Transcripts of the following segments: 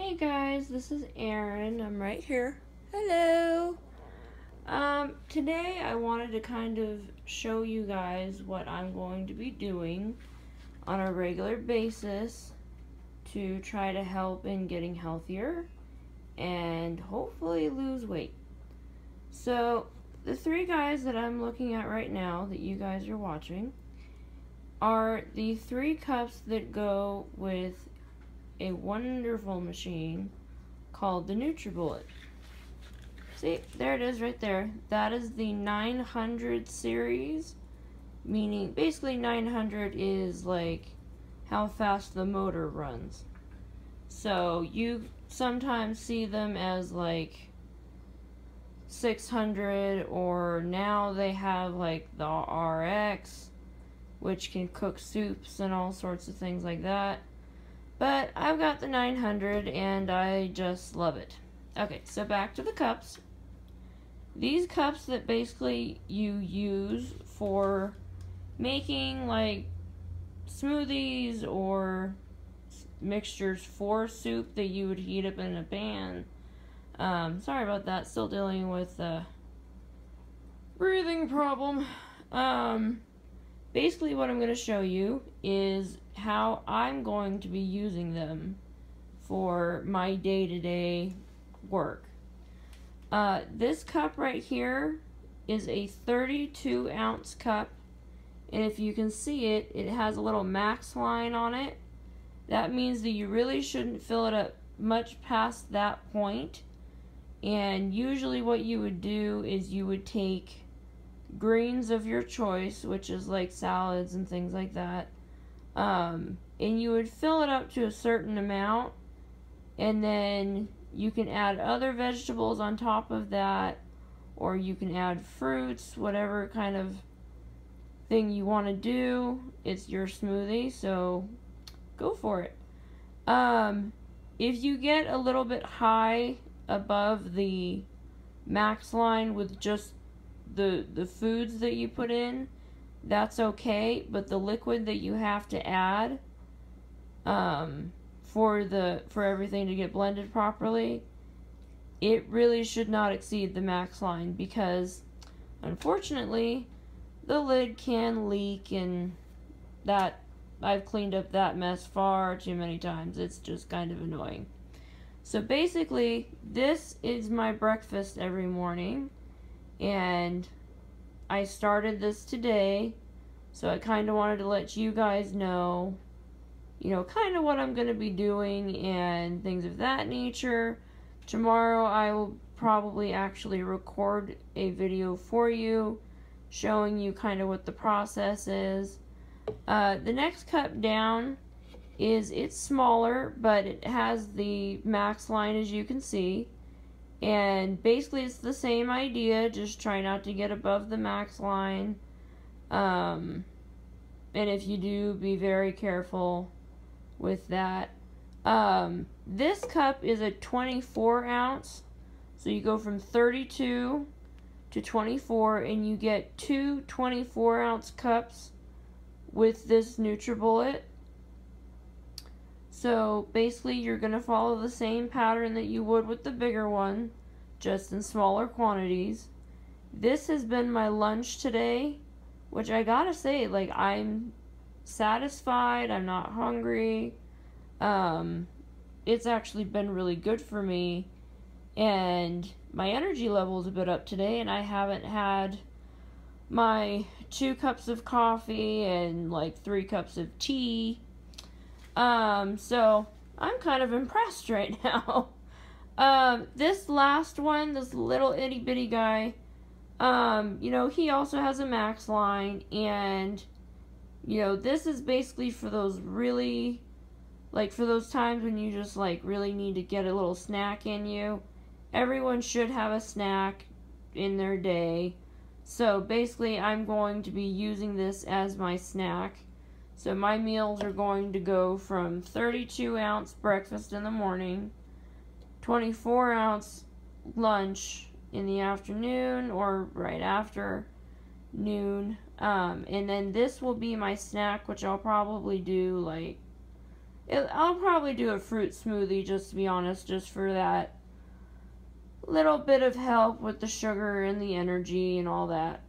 Hey guys, this is Erin. I'm right here. Hello. Today I wanted to kind of show you guys what I'm going to be doing on a regular basis to try to help in getting healthier and hopefully lose weight. So the three guys that I'm looking at right now that you guys are watching are the three cups that go with a wonderful machine called the Nutribullet. See, there it is right there. That is the 900 series, meaning basically 900 is like how fast the motor runs. So you sometimes see them as like 600, or now they have like the RX, which can cook soups and all sorts of things like that. But I've got the 900 and I just love it. Okay, so back to the cups. These cups that basically you use for making like smoothies or mixtures for soup that you would heat up in a pan. Sorry about that, still dealing with the breathing problem. Basically what I'm going to show you is how I'm going to be using them for my day-to-day work. This cup right here is a 32 ounce cup, and if you can see it, it has a little max line on it. That means that you really shouldn't fill it up much past that point. And usually what you would do is you would take greens of your choice, which is like salads and things like that, and you would fill it up to a certain amount, and then you can add other vegetables on top of that, or you can add fruits, whatever kind of thing you want to do. It's your smoothie, so go for it. If you get a little bit high above the max line with just the foods that you put in, that's okay, but the liquid that you have to add for everything to get blended properly, it really should not exceed the max line, because unfortunately the lid can leak, and that I've cleaned up that mess far too many times. It's just kind of annoying. So basically this is my breakfast every morning, and I started this today, so I kind of wanted to let you guys know, you know, kind of what I'm going to be doing and things of that nature. Tomorrow I will probably actually record a video for you showing you kind of what the process is. The next cup down is, it's smaller, but it has the max line, as you can see. And basically it's the same idea, just try not to get above the max line, and if you do, be very careful with that. This cup is a 24 ounce, so you go from 32 to 24, and you get two 24 ounce cups with this Nutribullet. So basically you're going to follow the same pattern that you would with the bigger one, just in smaller quantities. This has been my lunch today, which I gotta say, like, I'm satisfied, I'm not hungry. It's actually been really good for me, and my energy level's a bit up today, and I haven't had my 2 cups of coffee and like 3 cups of tea. So I'm kind of impressed right now. This last one, this little itty bitty guy, you know, he also has a max line, and, you know, this is basically for those really, like, for those times when you just like really need to get a little snack in you. Everyone should have a snack in their day. So basically I'm going to be using this as my snack. So my meals are going to go from 32 ounce breakfast in the morning, 24 ounce lunch in the afternoon or right after noon, and then this will be my snack, which I'll probably do like I'll probably do a fruit smoothie, just to be honest, just for that little bit of help with the sugar and the energy and all that.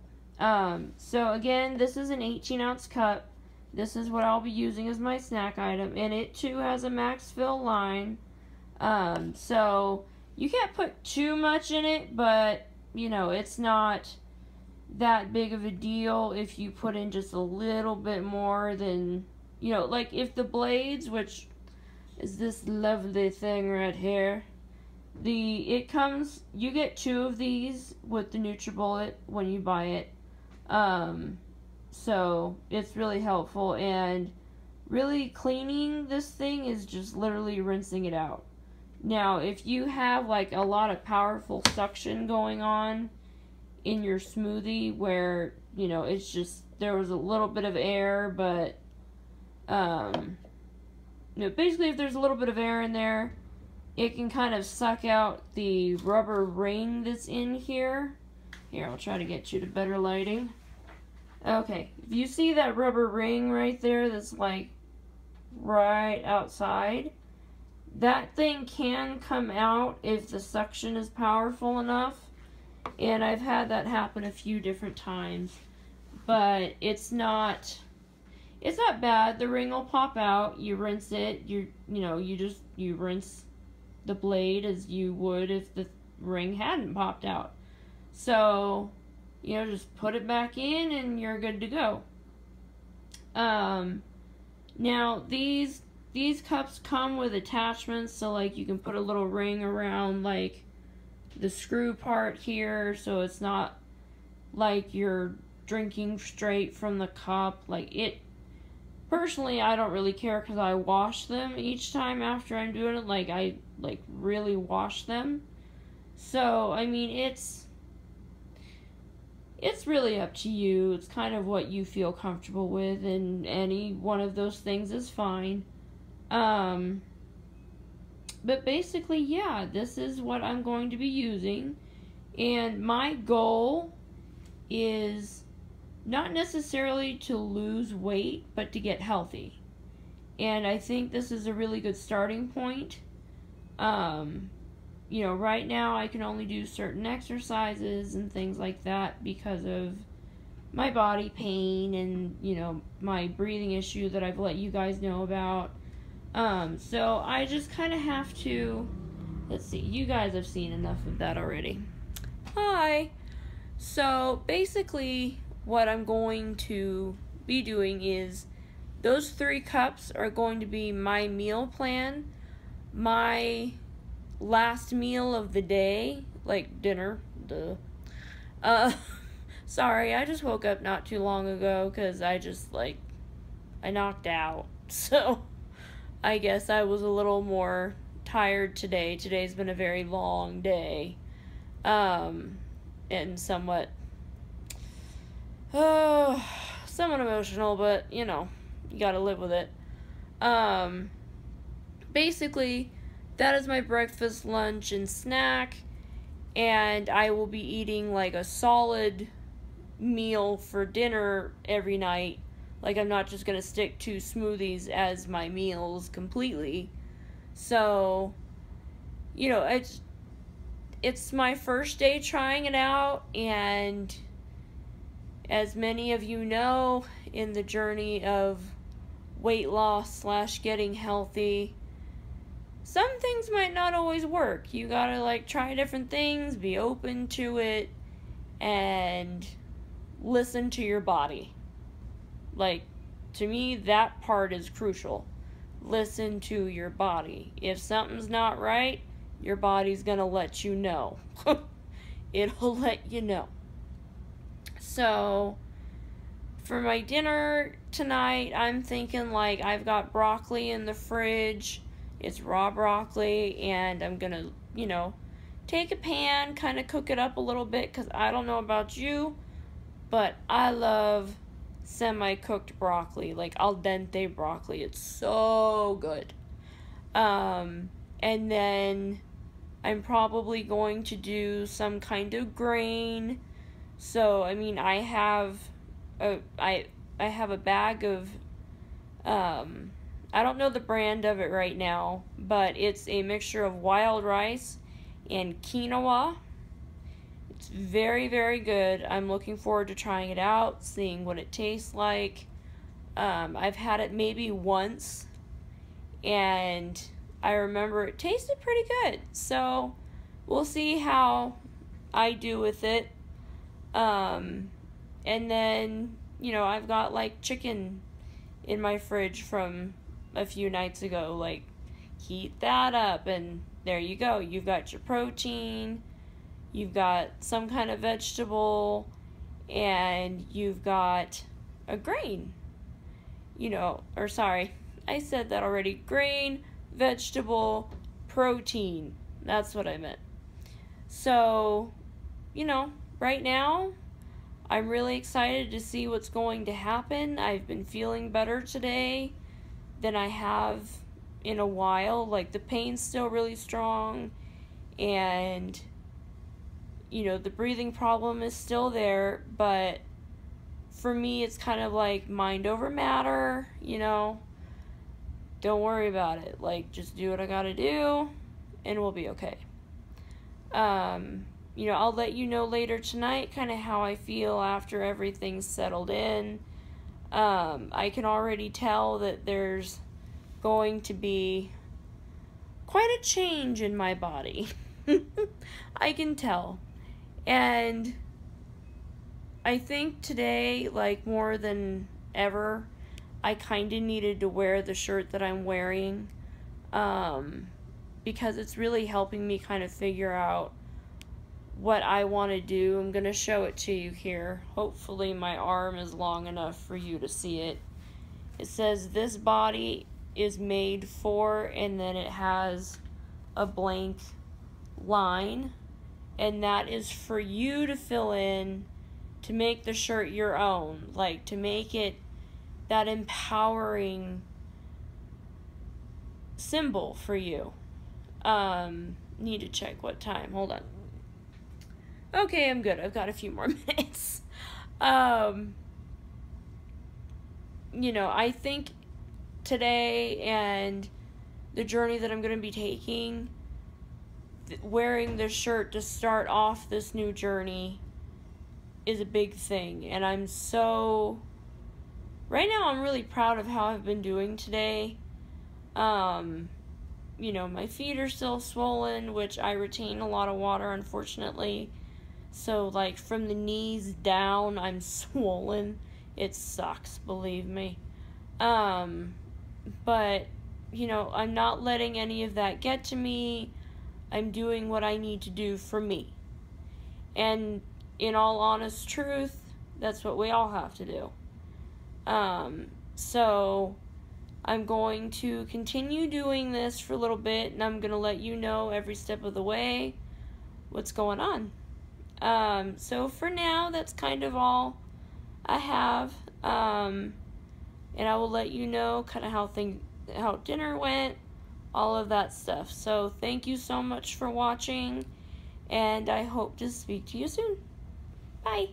So again, this is an 18-ounce cup. This is what I'll be using as my snack item, and it too has a max fill line. So you can't put too much in it, but you know, it's not that big of a deal if you put in just a little bit more than, you know, like if the blades, which is this lovely thing right here, it comes, you get 2 of these with the Nutribullet when you buy it. So it's really helpful, and really cleaning this thing is just literally rinsing it out. Now if you have like a lot of powerful suction going on in your smoothie where, you know, it's just, there was a little bit of air, but you know, basically if there's a little bit of air in there, it can kind of suck out the rubber ring that's in here. Here, I'll try to get you to better lighting. Okay, if you see that rubber ring right there that's like right outside, that thing can come out if the suction is powerful enough, and I've had that happen a few different times, but it's not bad. The ring will pop out. You rinse it, you rinse the blade as you would if the ring hadn't popped out. So, you know, just put it back in and you're good to go. Now these cups come with attachments, so like you can put a little ring around like the screw part here, so it's not like you're drinking straight from the cup. Like, it personally, I don't really care because I wash them each time after I'm doing it. Like, I like really wash them. So I mean, it's really up to you. It's kind of what you feel comfortable with, and any one of those things is fine. But basically, yeah, this is what I'm going to be using, and my goal is not necessarily to lose weight, but to get healthy. And I think this is a really good starting point. You know, right now I can only do certain exercises and things like that because of my body pain and, you know, my breathing issue that I've let you guys know about. So I just kind of have to, let's see, you guys have seen enough of that already. Hi! So basically what I'm going to be doing is those 3 cups are going to be my meal plan, my last meal of the day, like dinner, duh. Sorry, I just woke up not too long ago because I just, like, I knocked out, so I guess I was a little more tired today. Today's been a very long day, and somewhat emotional, but, you know, you gotta live with it. Basically, that is my breakfast, lunch, and snack, and I will be eating, like, a solid meal for dinner every night. Like, I'm not just gonna stick to smoothies as my meals completely. So, you know, it's my first day trying it out, and as many of you know, in the journey of weight loss / getting healthy, some things might not always work. You gotta, like, try different things, be open to it, and listen to your body. Like, to me, that part is crucial. Listen to your body. If something's not right, your body's gonna let you know. It'll let you know. So, for my dinner tonight, I'm thinking, like, I've got broccoli in the fridge. It's raw broccoli, and I'm gonna, you know, take a pan, kind of cook it up a little bit, because I don't know about you, but I love semi-cooked broccoli, like al dente broccoli. It's so good. And then I'm probably going to do some kind of grain. So I mean, I have a bag of I don't know the brand of it right now, but it's a mixture of wild rice and quinoa. It's very, very good. I'm looking forward to trying it out, seeing what it tastes like. I've had it maybe once, and I remember it tasted pretty good. So we'll see how I do with it. And then, you know, I've got like chicken in my fridge from a few nights ago. Like, heat that up and there you go. You've got your protein, you've got some kind of vegetable, and you've got a grain. You know, or sorry, I said that already. Grain, vegetable, protein. That's what I meant. So, you know, right now, I'm really excited to see what's going to happen. I've been feeling better today than I have in a while. Like, the pain's still really strong, and, you know, the breathing problem is still there, but for me, it's kind of like mind over matter, you know. Don't worry about it. Like, just do what I gotta do, and we'll be okay. You know, I'll let you know later tonight kind of how I feel after everything's settled in. I can already tell that there's going to be quite a change in my body. I can tell. And I think today, like more than ever, I kind of needed to wear the shirt that I'm wearing, because it's really helping me kind of figure out what I want to do. I'm going to show it to you here. Hopefully my arm is long enough for you to see it. It says, "This body is made for," and then it has a blank line. And that is for you to fill in to make the shirt your own. Like, to make it that empowering symbol for you. Need to check what time. Hold on. Okay, I'm good. I've got a few more minutes. You know, I think today and the journey that I'm going to be taking, wearing this shirt to start off this new journey is a big thing. And I'm so... Right now, I'm really proud of how I've been doing today. You know, my feet are still swollen, which I retain a lot of water, unfortunately. So, like, from the knees down, I'm swollen. It sucks, believe me. But, you know, I'm not letting any of that get to me. I'm doing what I need to do for me. And in all honest truth, that's what we all have to do. So I'm going to continue doing this for a little bit, and I'm going to let you know every step of the way what's going on. So for now, that's kind of all I have. And I will let you know kind of how dinner went, all of that stuff. So thank you so much for watching, and I hope to speak to you soon. Bye.